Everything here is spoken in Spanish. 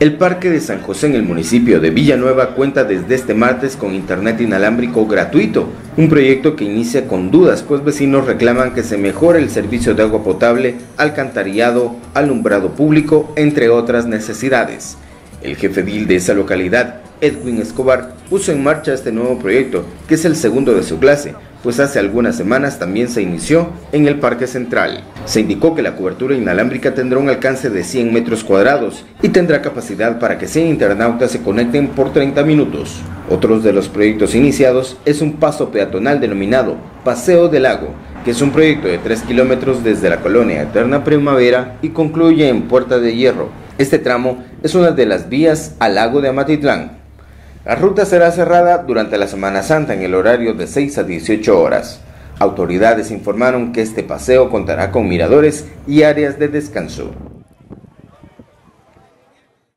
El Parque de San José en el municipio de Villa Nueva cuenta desde este martes con internet inalámbrico gratuito, un proyecto que inicia con dudas, pues vecinos reclaman que se mejore el servicio de agua potable, alcantarillado, alumbrado público, entre otras necesidades. El jefe edil de esa localidad, Edwin Escobar, puso en marcha este nuevo proyecto, que es el segundo de su clase, pues hace algunas semanas también se inició en el Parque Central. Se indicó que la cobertura inalámbrica tendrá un alcance de 100 metros cuadrados y tendrá capacidad para que 100 internautas se conecten por 30 minutos. Otro de los proyectos iniciados es un paso peatonal denominado Paseo del Lago, que es un proyecto de 3 kilómetros desde la colonia Eterna Primavera y concluye en Puerta de Hierro. Este tramo es una de las vías al lago de Amatitlán. La ruta será cerrada durante la Semana Santa en el horario de 6 a 18 horas. Autoridades informaron que este paseo contará con miradores y áreas de descanso.